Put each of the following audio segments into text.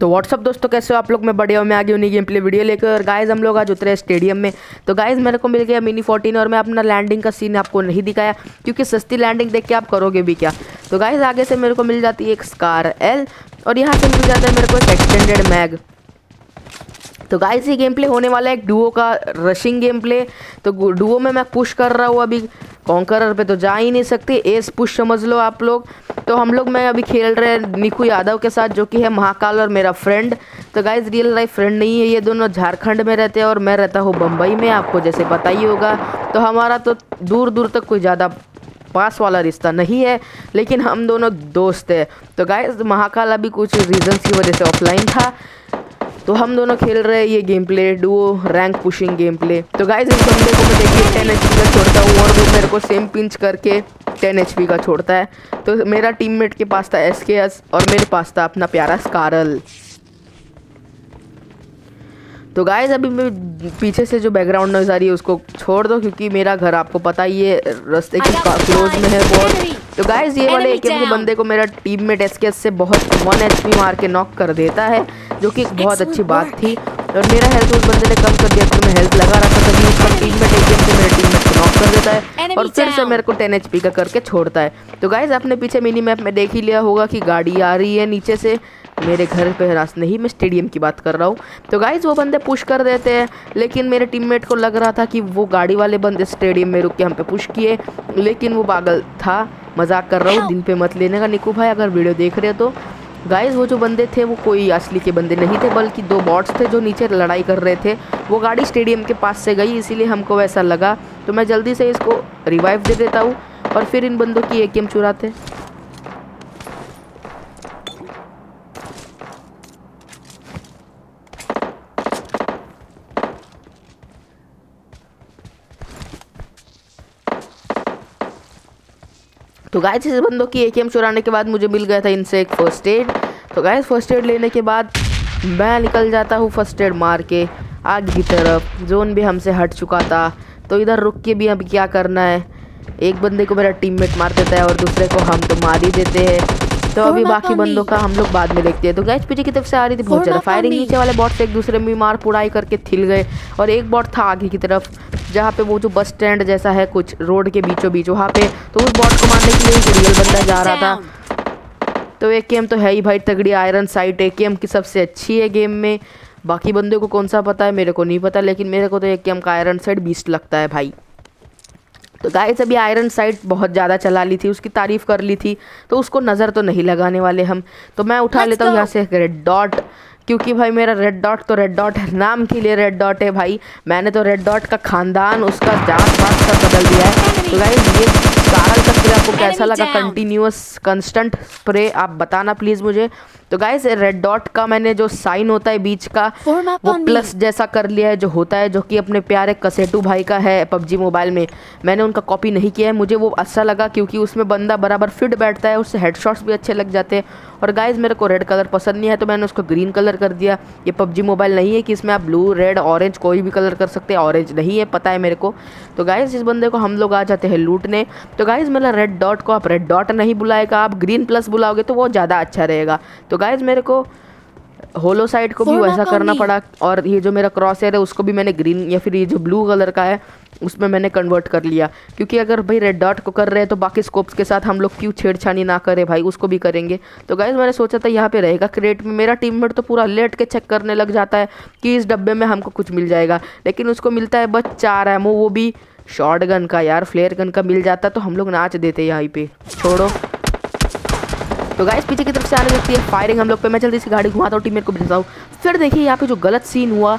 तो व्हाट्सअप दोस्तों, कैसे हो आप लोग। मैं बड़े हो, मैं आगे उन्हीं गेम प्ले वीडियो लेकर। गाइस हम लोग आज उतरे स्टेडियम में। तो गाइस मेरे को मिल गया मिनी 14 और मैं अपना लैंडिंग का सीन आपको नहीं दिखाया क्योंकि सस्ती लैंडिंग देख के आप करोगे भी क्या। तो गाइस आगे से मेरे को मिल जाती है एक स्कारल और यहाँ से मिल जाता है मेरे को एक एक्सटेंडेड मैग। तो गाइस ये गेम प्ले होने वाला है एक डुओ का रशिंग गेम प्ले। तो डुओ में मैं पुश कर रहा हूँ अभी कॉन्करर पे, तो जा ही नहीं सकते, एस पुश समझ लो आप लोग। तो हम लोग मैं अभी खेल रहे हैं निकू यादव के साथ जो कि है महाकाल और मेरा फ्रेंड। तो गाइस रियल लाइफ फ्रेंड नहीं है, ये दोनों झारखंड में रहते हैं और मैं रहता हूँ बम्बई में, आपको जैसे पता ही होगा। तो हमारा तो दूर दूर तक कोई ज़्यादा पास वाला रिश्ता नहीं है, लेकिन हम दोनों दोस्त हैं। तो गाइस महाकाल अभी कुछ रीजंस की वजह से ऑफलाइन था, तो हम दोनों खेल रहे हैं ये game play duo rank pushing game play. तो गाइस इस बंदे को मैं देखिए 10 HP का छोड़ता हूँ और वो मेरे को सेम पिंच करके 10 HP का छोड़ता है। तो मेरा टीममेट के पास था sks और मेरे पास था अपना प्यारा scarl। तो गाइस अभी मैं पीछे से जो बैकग्राउंड नॉइज आ रही है उसको छोड़ दो क्योंकि मेरा घर आपको पता ही है रास्ते के क्लोज में है बहुत। तो गाइस ये वाले AKM के बंदे को मेरा टीममेट sks से बहुत 1 HP मार के नॉक कर देता है, जो कि एक बहुत अच्छी बात थी। और मेरा हेल्थ उस बंदे ने कम कर दिया, तो मैं हेल्थ लगा रखा था, तभी उसका टीममेट AKM से मेरे टीममेट को नॉक कर देता है और फिर से मेरे को 10 HP का करके छोड़ता है। तो गाइस आपने पीछे मिनी मैप में देख ही लिया होगा कि गाड़ी आ रही है नीचे से मेरे घर पे, रास्ते नहीं, मैं स्टेडियम की बात कर रहा हूँ। तो गाइस वो बंदे पुश कर देते हैं, लेकिन मेरे टीममेट को लग रहा था कि वो गाड़ी वाले बंदे स्टेडियम में रुक के हम पे पुश किए, लेकिन वो पागल था। मजाक कर रहा हूँ, दिल पे मत लेने का निकू भाई अगर वीडियो देख रहे हो तो। गाइस वो जो बंदे थे वो कोई असली के बंदे नहीं थे, बल्कि 2 बॉट्स थे जो नीचे लड़ाई कर रहे थे। वो गाड़ी स्टेडियम के पास से गई इसीलिए हमको ऐसा लगा। तो मैं जल्दी से इसको रिवाइव दे देता हूँ और फिर इन बंदों की AKM चुराते। तो गाइस इस बंदों की AKM चुराने के बाद मुझे मिल गया था इनसे एक फर्स्ट एड। तो गाइस फर्स्ट एड लेने के बाद मैं निकल जाता हूँ फर्स्ट एड मार के आग की तरफ। जोन भी हमसे हट चुका था, तो इधर रुक के भी अब क्या करना है। एक बंदे को मेरा टीममेट मार देता है और दूसरे को हम तो मार ही देते हैं। तो अभी बाकी बंदों का हम लोग बाद में देखते हैं। तो गाइस पीछे की तरफ से आ रही थी बहुत ज़्यादा फायरिंग, नीचे वाले बॉट से एक दूसरे में मार पुड़ाई करके थिल गए। और एक बॉट था आगे की तरफ जहाँ पे वो जो बस स्टैंड जैसा है कुछ रोड के बीचों बीच वहाँ पे, तो उस बॉट को मारने के लिए एक रियल बंदा जा रहा था। तो AKM तो है ही भाई तगड़ी, आयरन साइट AKM की सबसे अच्छी है गेम में। बाकी बंदों को कौन सा पता है मेरे को नहीं पता, लेकिन मेरे को तो AKM का आयरन साइट बीस्ट लगता है भाई। तो गाइस अभी आयरन साइट बहुत ज़्यादा चला ली थी, उसकी तारीफ़ कर ली थी, तो उसको नज़र तो नहीं लगाने वाले हम। तो मैं उठा लेता हूँ यहाँ से रेड डॉट, क्योंकि भाई मेरा रेड डॉट तो रेड डॉट है, नाम के लिए रेड डॉट है भाई। मैंने तो रेड डॉट का खानदान, उसका जात पात सब बदल दिया है। तो गाइस ये scarl का स्प्रे आपको कैसा लगा, कंटिन्यूस कंस्टेंट स्प्रे, आप बताना प्लीज़ मुझे। तो गाइस रेड डॉट का मैंने जो साइन होता है बीच का वो प्लस जैसा कर लिया है, जो होता है, जो कि अपने प्यारे कसेटू भाई का है PUBG मोबाइल में। मैंने उनका कॉपी नहीं किया है, मुझे वो अच्छा लगा क्योंकि उसमें बंदा बराबर फिट बैठता है, उससे हेडशॉट्स भी अच्छे लग जाते हैं। और गाइस मेरे को रेड कलर पसंद नहीं है तो मैंने उसको ग्रीन कलर कर दिया। ये PUBG मोबाइल नहीं है कि इसमें आप ब्लू रेड ऑरेंज कोई भी कलर कर सकते हैं, ऑरेंज नहीं है, पता है मेरे को। तो गाइस इस बंदे को हम लोग आ जाते हैं लूटने। तो गाइस मेरा रेड डॉट को आप रेड डॉट नहीं बुलाएगा, आप ग्रीन प्लस बुलाओगे तो वो ज़्यादा अच्छा रहेगा। तो गाइस मेरे को होलो साइड को भी वैसा करना पड़ा, और ये जो मेरा क्रॉस एयर है उसको भी मैंने ग्रीन या फिर ये जो ब्लू कलर का है उसमें मैंने कन्वर्ट कर लिया, क्योंकि अगर भाई रेड डॉट को कर रहे हैं तो बाकी स्कोप्स के साथ हम लोग क्यों छेड़छाड़ी ना करें भाई, उसको भी करेंगे। तो गाइस मैंने सोचा था यहाँ पे रहेगा क्रेट में, मेरा टीममेट तो पूरा लेट के चेक करने लग जाता है कि इस डब्बे में हमको कुछ मिल जाएगा, लेकिन उसको मिलता है बस 4 एमओ, वो भी शॉटगन का। यार फ्लेयर गन का मिल जाता तो हम लोग नाच देते यहाँ पे, छोड़ो। तो गाइस पीछे की तरफ से आने लगती है फायरिंग हम लोग पे, मैं जल्दी से गाड़ी घुमाता हूँ, टीममेट को भेजता हूँ। फिर देखिए यहाँ पे जो गलत सीन हुआ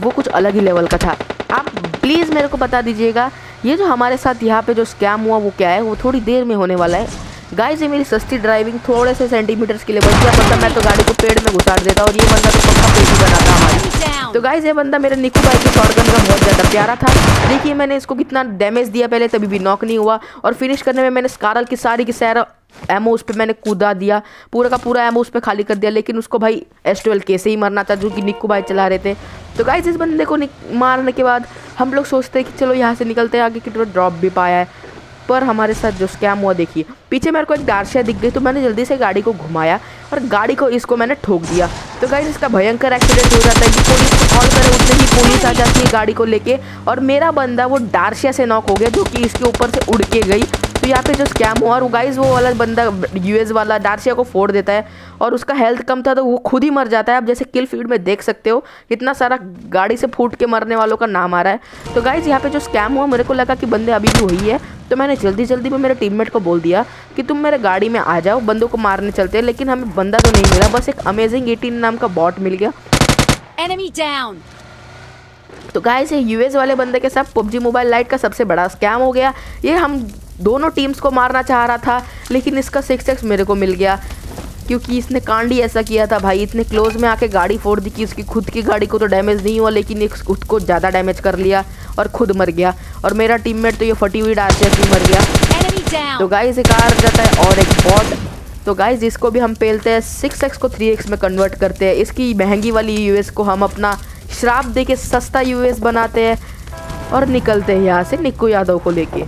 वो कुछ अलग ही लेवल का था। आप प्लीज़ मेरे को बता दीजिएगा ये जो हमारे साथ यहाँ पे जो स्कैम हुआ वो क्या है, वो थोड़ी देर में होने वाला है। गाइस ये मेरी सस्ती ड्राइविंग थोड़े से सेंटीमीटर्स के लिए बच गया, मतलब मैं तो गाड़ी को पेड़ में घुसा देता और ये बंदा तो पक्का पेड़ ही बनाता हमारी। तो गाइस ये बंदा मेरे निकू भाई के शॉटगन का बहुत ज़्यादा प्यारा था। देखिए मैंने इसको कितना डैमेज दिया पहले, तभी भी नॉक नहीं हुआ, और फिनिश करने में मैंने scarl की सारी की सारा एमओ उस पर मैंने कूदा दिया, पूरा का पूरा एमओ उस पर खाली कर दिया, लेकिन उसको भाई S12 कैसे ही मारना था जो कि निक्कू भाई चला रहे थे। तो गाइस इस बंदे को मारने के बाद हम लोग सोचते हैं कि चलो यहाँ से निकलते हैं, आगे की तरफ ड्रॉप भी पाया है। पर हमारे साथ जो स्कैम हुआ देखिए, पीछे मेरे को एक दारशिया दिख गई तो मैंने जल्दी से गाड़ी को घुमाया और गाड़ी को इसको मैंने ठोक दिया। तो गाइस इसका भयंकर एक्सीडेंट हो जाता है कि पुलिस को कॉल करे, उतने ही पुलिस आ जाती है गाड़ी को लेके और मेरा बंदा वो दारशिया से नॉक हो गया जो कि इसके ऊपर से उड़ के गई। तो यहाँ पे जो स्कैम हुआ और गाइस वो वाला बंदा यूएस वाला डार्सिया को फोड़ देता है और उसका हेल्थ कम था तो वो खुद ही मर जाता है। आप जैसे किल फीड में देख सकते हो कितना सारा गाड़ी से फूट के मरने वालों का नाम आ रहा है। तो गाइस यहाँ पे जो स्कैम हुआ मेरे को लगा कि बंदे अभी भी वही है तो मैंने जल्दी जल्दी में मेरे टीममेट को बोल दिया कि तुम मेरे गाड़ी में आ जाओ, बंदों को मारने चलते हैं। लेकिन हमें बंदा तो नहीं मिला, बस एक अमेजिंग 18 नाम का बॉट मिल गया। Enemy down. तो गाइस ये यूएस वाले बंदे के साथ पबजी मोबाइल लाइट का सबसे बड़ा स्कैम हो गया। ये हम दोनों टीम्स को मारना चाह रहा था लेकिन इसका 6x मेरे को मिल गया क्योंकि इसने कांड ही ऐसा किया था भाई, इतने क्लोज में आके गाड़ी फोड़ दी कि उसकी खुद की गाड़ी को तो डैमेज नहीं हुआ लेकिन एक खुद को ज़्यादा डैमेज कर लिया और खुद मर गया और मेरा टीममेट तो ये फटी हुई डार्चर भी मर गया। तो गाइस एक कार जाता है और एक बॉट। तो गाइस इसको भी हम पेलते हैं, 6x को 3x में कन्वर्ट करते हैं। इसकी महंगी वाली यूएस को हम अपना श्राप दे के सस्ता यूएस बनाते हैं और निकलते हैं यहाँ से निक्कू यादव को लेके।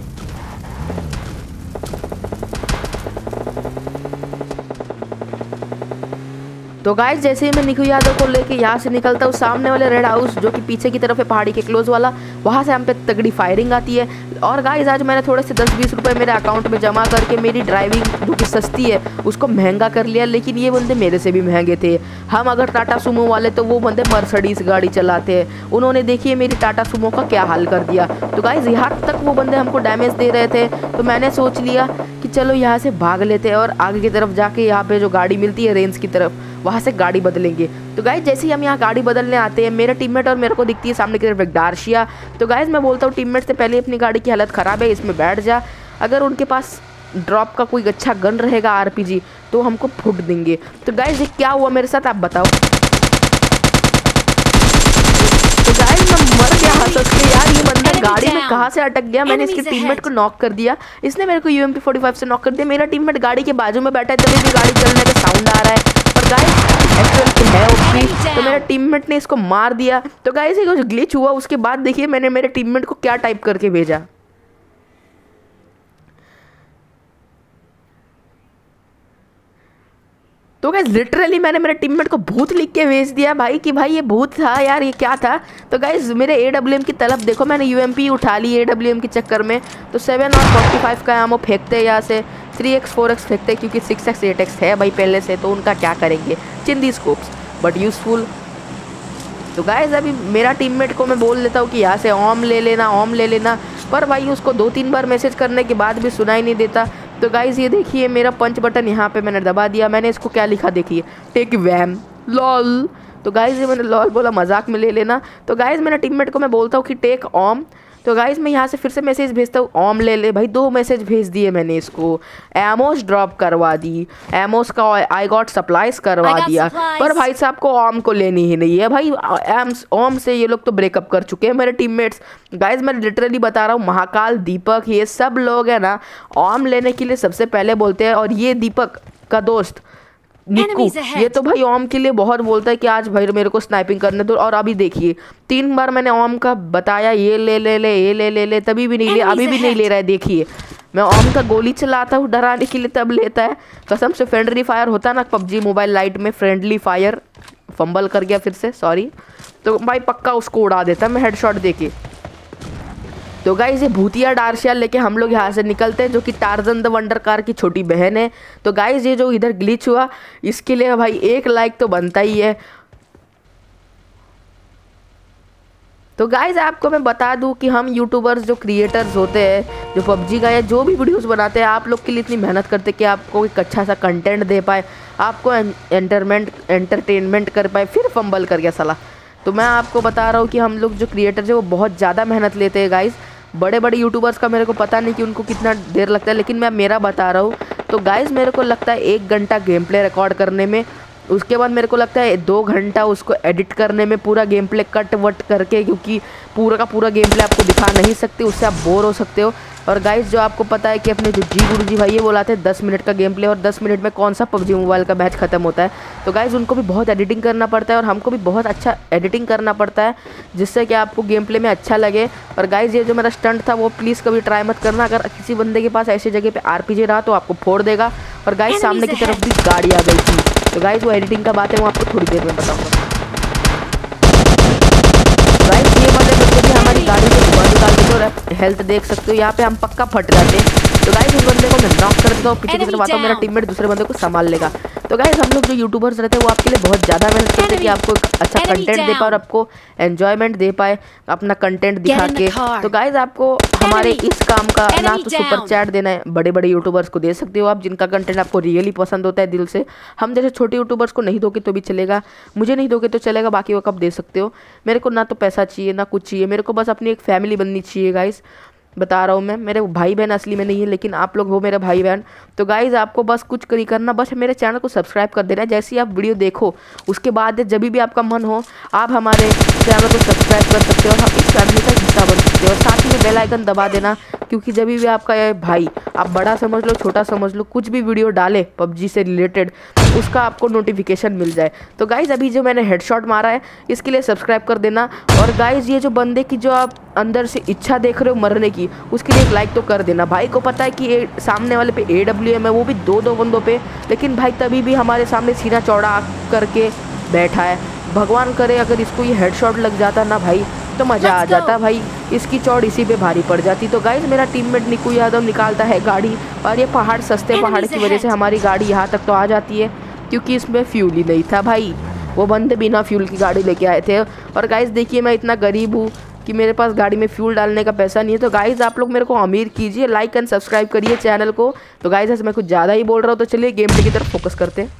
तो गाइस जैसे ही मैं निक्कू यादव को लेके यहाँ से निकलता हूँ, सामने वाले रेड हाउस जो कि पीछे की तरफ है पहाड़ी के क्लोज वाला, वहाँ से हम पे तगड़ी फायरिंग आती है। और गाइस आज मैंने थोड़े से 10-20 रुपए मेरे अकाउंट में जमा करके मेरी ड्राइविंग जो कि सस्ती है उसको महंगा कर लिया। लेकिन ये बंदे मेरे से भी महंगे थे। हम अगर टाटा सुमो वाले तो वो बंदे मर्सिडीज गाड़ी चलाते हैं, उन्होंने देखिए मेरी टाटा सुमो का क्या हाल कर दिया। तो गाइस यहाँ तक वो बंदे हमको डैमेज दे रहे थे तो मैंने सोच लिया कि चलो यहाँ से भाग लेते हैं और आगे की तरफ जाके यहाँ पे जो गाड़ी मिलती है रेंज की तरफ वहाँ से गाड़ी बदलेंगे। तो गाइस जैसे ही हम यहाँ गाड़ी बदलने आते हैं मेरे टीममेट और मेरे को दिखती है सामने की तरफ एक डार्शिया। तो गाइस मैं बोलता हूँ टीममेट से पहले अपनी गाड़ी की हालत ख़राब है, इसमें बैठ जा, अगर उनके पास ड्रॉप का कोई अच्छा गन रहेगा RPG तो हमको फूट देंगे। तो गाइस ये क्या हुआ मेरे साथ आप बताओ। तो गाइस मैं मर गया हंस हंस के यार, ये बंदा गाड़ी में कहाँ से अटक गया। मैंने इसके टीममेट को नॉक कर दिया, इसने मेरे को UMP 45 से नॉक कर दिया। मेरा टीममेट गाड़ी के बाजू में बैठा है तभी भी गाड़ी चलने का साउंड आ रहा है पर गाइस है ओपी, तो मेरा टीममेट ने इसको मार दिया। तो गाइस ये कुछ ग्लिच हुआ, उसके बाद देखिए मैंने मेरे टीममेट को क्या टाइप करके भेजा। तो गाइस लिटरली मैंने मेरे टीममेट को भूत लिख के भेज दिया भाई कि भाई ये भूत था यार, ये क्या था। तो गाइस मेरे AWM की तलब देखो, मैंने UMP उठा ली AWM के चक्कर में। तो 7 और 45 का एमो फेंकते हैं यहाँ से, 3x 4x फेंकते हैं क्योंकि 6x 8x है भाई पहले से तो उनका क्या करेंगे। चिंदी स्कोप्स बट यूजफुल। तो गाइस अभी मेरा टीममेट को मैं बोल देता हूँ कि यहाँ से ओम ले लेना पर भाई उसको 2-3 बार मैसेज करने के बाद भी सुनाई नहीं देता। तो गाइस ये देखिए मेरा पंच बटन यहाँ पे मैंने दबा दिया, मैंने इसको क्या लिखा देखिए, टेक वैम लॉल। तो गाइस ये मैंने लॉल बोला मजाक में ले लेना। तो गाइस मेरे टीममेट को मैं बोलता हूँ कि टेक ऑम। तो गाइस मैं यहाँ से फिर से मैसेज भेजता हूँ ऑम ले ले भाई, 2 मैसेज भेज दिए मैंने इसको, एमोस ड्रॉप करवा दी, एमोस का आई गॉट सप्लाइज करवा दिया पर भाई साहब को ऑम को लेनी ही नहीं है भाई। ऑम से ये लोग तो ब्रेकअप कर चुके हैं मेरे टीममेट्स। गाइस मैं लिटरली बता रहा हूँ, महाकाल दीपक ये सब लोग हैं ना ऑम लेने के लिए सबसे पहले बोलते हैं। और ये दीपक का दोस्त निक्कू ये तो भाई ओम के लिए बहुत बोलता है कि आज भाई मेरे को स्नाइपिंग करने दो। और अभी देखिए 3 बार मैंने ओम का बताया ये ले ले ले ये ले ले तभी भी नहीं लिया, अभी भी नहीं ले रहा है। देखिए मैं ओम का गोली चलाता हूँ डराने के लिए तब लेता है। कसम से फ्रेंडली फायर होता ना पबजी मोबाइल लाइट में, फ्रेंडली फायर फंबल कर गया फिर से सॉरी। तो भाई पक्का उसको उड़ा देता मैं हेडशॉट देके। तो गाइस ये भूतिया डार्शिया लेके हम लोग यहाँ से निकलते हैं जो कि टार्जन द वंडर कार की छोटी बहन है। तो गाइस ये जो इधर ग्लिच हुआ इसके लिए भाई 1 लाइक तो बनता ही है। तो गाइस आपको मैं बता दूं कि हम यूट्यूबर्स जो क्रिएटर्स होते हैं जो पबजी का या जो भी वीडियोस बनाते हैं आप लोग के लिए इतनी मेहनत करते हैं कि आपको एक अच्छा सा कंटेंट दे पाए, आपको एंटरटेनमेंट कर पाए, फिर फंबल कर गया साला। तो मैं आपको बता रहा हूँ कि हम लोग जो क्रिएटर्स हैं वो बहुत ज़्यादा मेहनत लेते हैं गाइस। बड़े यूट्यूबर्स का मेरे को पता नहीं कि उनको कितना देर लगता है लेकिन मैं मेरा बता रहा हूँ। तो गाइस मेरे को लगता है 1 घंटा गेम प्ले रिकॉर्ड करने में, उसके बाद मेरे को लगता है 2 घंटा उसको एडिट करने में, पूरा गेम प्ले कट वट करके क्योंकि पूरा का पूरा गेम प्ले आपको दिखा नहीं सकते, उससे आप बोर हो सकते हो। और गाइस जो आपको पता है कि अपने जो जी गुरु जी भाई ये बोला था 10 मिनट का गेम प्ले और 10 मिनट में कौन सा पबजी मोबाइल का मैच खत्म होता है। तो गाइस उनको भी बहुत एडिटिंग करना पड़ता है और हमको भी बहुत अच्छा एडिटिंग करना पड़ता है जिससे कि आपको गेम प्ले में अच्छा लगे। और गाइस ये जो मेरा स्टंट था वो प्लीज़ कभी ट्राई मत करना, अगर किसी बंदे के पास ऐसी जगह पर RPG रहा तो आपको फोड़ देगा। और गाइस सामने की तरफ भी गाड़ी आ गई थी। तो गाइस वो एडिटिंग का बात है, वो आपको थोड़ी देर में बताऊँगा। गाइस ये वाले बंदे भी हमारी गाड़ी से धुआं निकाल देते और हेल्थ देख सकते हो, यहाँ पे हम पक्का फट जाते हैं। तो गाइस उस बंदे को मैं नॉक कर देता हूँ, पीछे की तरफ आता हूँ, मेरा टीममेट दूसरे बंदे को संभाल लेगा। तो गाइस हम लोग जो यूट्यूबर्स रहते हैं वो आपके लिए बहुत ज़्यादा मेहनत करते हैं कि आपको अच्छा कंटेंट दे पाए और आपको एन्जॉयमेंट दे पाए अपना कंटेंट दिखा के। तो गाइस आपको हमारे इस काम का ना तो सुपर चैट देना है, बड़े बड़े यूट्यूबर्स को दे सकते हो आप जिनका कंटेंट आपको रियली पसंद होता है दिल से। हम जैसे छोटे यूट्यूबर्स को नहीं दोगे तो भी चलेगा, मुझे नहीं दोगे तो चलेगा, बाकी वो कब दे सकते हो। मेरे को ना तो पैसा चाहिए ना कुछ चाहिए, मेरे को बस अपनी एक फैमिली बननी चाहिए। गाइस बता रहा हूँ मैं, मेरे भाई बहन असली में नहीं है लेकिन आप लोग हो मेरे भाई बहन। तो गाइज़ आपको बस कुछ नहीं करना, बस मेरे चैनल को सब्सक्राइब कर देना है। जैसे ही आप वीडियो देखो उसके बाद जब भी आपका मन हो आप हमारे चैनल को सब्सक्राइब कर सकते हो और हम इस फैमिली का हिस्सा बन सकते हो। और साथ ही बेल आइकन दबा देना, क्योंकि जब भी आपका यह भाई, आप बड़ा समझ लो छोटा समझ लो, कुछ भी वीडियो डाले PUBG से रिलेटेड उसका आपको नोटिफिकेशन मिल जाए। तो गाइज़ अभी जो मैंने हेडशॉट मारा है इसके लिए सब्सक्राइब कर देना। और गाइज़ ये जो बंदे की जो आप अंदर से इच्छा देख रहे हो मरने की, उसके लिए एक लाइक तो कर देना। भाई को पता है कि ये सामने वाले पे AWM है, वो भी दो बंदों पे, लेकिन भाई तभी भी हमारे सामने सीना चौड़ा करके बैठा है। भगवान करे अगर इसको ये हेडशॉट लग जाता ना भाई तो मज़ा आ जाता भाई, इसकी चौड़ इसी पे भारी पड़ जाती। तो गाइज़ मेरा टीममेट निकू यादव निकालता है गाड़ी और ये पहाड़, सस्ते पहाड़ की वजह से हमारी गाड़ी यहाँ तक तो आ जाती है क्योंकि इसमें फ्यूल ही नहीं था भाई, वो बंदे बिना फ्यूल की गाड़ी लेके आए थे। और गाइज़ देखिए मैं इतना गरीब हूँ कि मेरे पास गाड़ी में फ्यूल डालने का पैसा नहीं है। तो गाइज़ आप लोग मेरे को अमीर कीजिए, लाइक एंड सब्सक्राइब करिए चैनल को। तो गाइज़ ऐसे मैं कुछ ज़्यादा ही बोल रहा हूँ, तो चलिए गेम प्ले की तरफ फोकस करते हैं।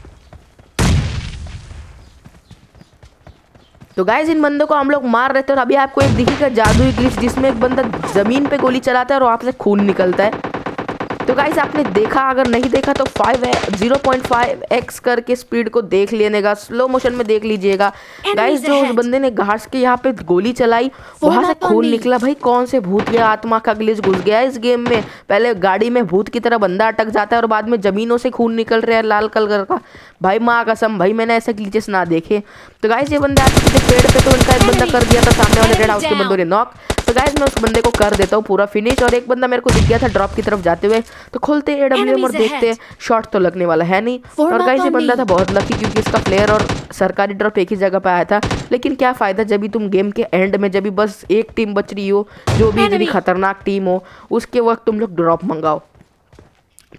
तो गाइज़ इन बंदों को हम लोग मार रहे थे और अभी आपको एक दिखेगा जादुई ग्लिच जिसमें एक बंदा ज़मीन पे गोली चलाता है और वहाँ से खून निकलता है। तो गाइज़ आपने देखा, अगर नहीं देखा तो 0.5x करके स्पीड को देख लेने का, स्लो मोशन में देख लीजिएगा। गाइज़ जो उस बंदे ने घास के यहाँ पे गोली चलाई वहाँ से खून निकला, भाई कौन से भूत या आत्मा का ग्लिच घुस गया इस गेम में। पहले गाड़ी में भूत की तरह बंदा अटक जाता है और बाद में ज़मीनों से खून निकल रहा है लाल कलर का। भाई माँ कसम भाई मैंने ऐसे ग्लिचेस ना देखे। तो गाइज़ ये बंदा पेड़ पे, तो उनका एक बंदा कर दिया था सामने वाले रेड हाउस के बंदों ने नॉक। तो गाइज़ मैं उस बंदे को कर देता हूँ पूरा फिनिश। और एक बंदा मेरे को दिख गया था ड्रॉप की तरफ जाते हुए, तो खोलते हैं AWM और देखते हैं, शॉट तो लगने वाला है नहीं। और गाइज़ ये बंदा था बहुत लकी क्योंकि इसका प्लेयर और सरकारी ड्रॉप एक ही जगह पे आया था। लेकिन क्या फ़ायदा जब भी तुम गेम के एंड में, जब भी बस एक टीम बच रही हो, जो भी इतनी खतरनाक टीम हो, उसके वक्त तुम लोग ड्रॉप मंगाओ।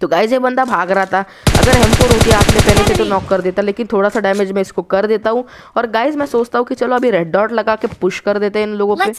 तो गाइज़ ये बंदा भाग रहा था, अगर हमको रोटी आपने पहले से तो नॉक कर देता, लेकिन थोड़ा सा डैमेज मैं इसको कर देता हूँ। और गाइज़ मैं सोचता हूँ कि चलो अभी रेड डॉट लगा के पुश कर देते हैं इन लोगों पे।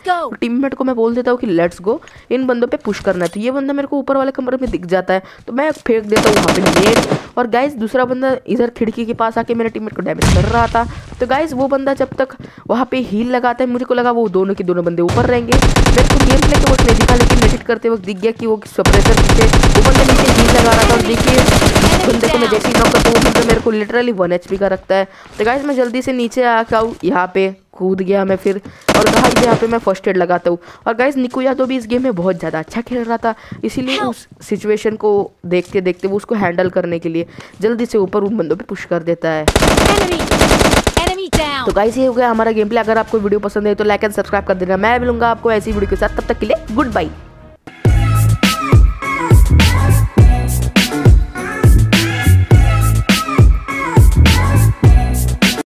टीममेट को मैं बोल देता हूँ कि लेट्स गो, इन बंदों पे पुश करना है। तो ये बंदा मेरे को ऊपर वाले कमरे में दिख जाता है, तो मैं फेंक देता हूँ वहाँ पे नेट। और गाइज़ दूसरा बंदा इधर खिड़की के पास आके मेरे टीममेट को डैमेज कर रहा था। तो गाइज़ वो बंदा जब तक वहाँ पे हील लगाता है, मुझे को लगा वो दोनों के दोनों बंदे ऊपर रहेंगे। मेरे को गेम प्ले के वक्त नहीं दिखा, लेकिन एडिट करते वक्त दिख गया कि वो सप्रेसर पीछे ऊपर से नीचे हील लगा रहा था। और देखिए बंदे को मैं जैसे ही नॉक करता हूँ तो मेरे को लिटरली 1 HP का रखता है। तो गाइज़ मैं जल्दी से नीचे आका हूँ, यहाँ पे कूद गया मैं फिर, और गाइज़ यहाँ पे मैं फर्स्ट एड लगाता हूँ। और गाइज़ निकू यादव भी इस गेम में बहुत ज़्यादा अच्छा खेल रहा था, इसीलिए उस सिचुएशन को देखते देखते वो उसको हैंडल करने के लिए जल्दी से ऊपर उन बंदों पे पुश कर देता है। तो गाइज़ ये हो गया हमारा गेम प्ले। अगर आपको वीडियो पसंद है तो लाइक एंड सब्सक्राइब कर देना। मैं मिलूंगा आपको ऐसी वीडियो के साथ, तब तक के लिए गुड बाय।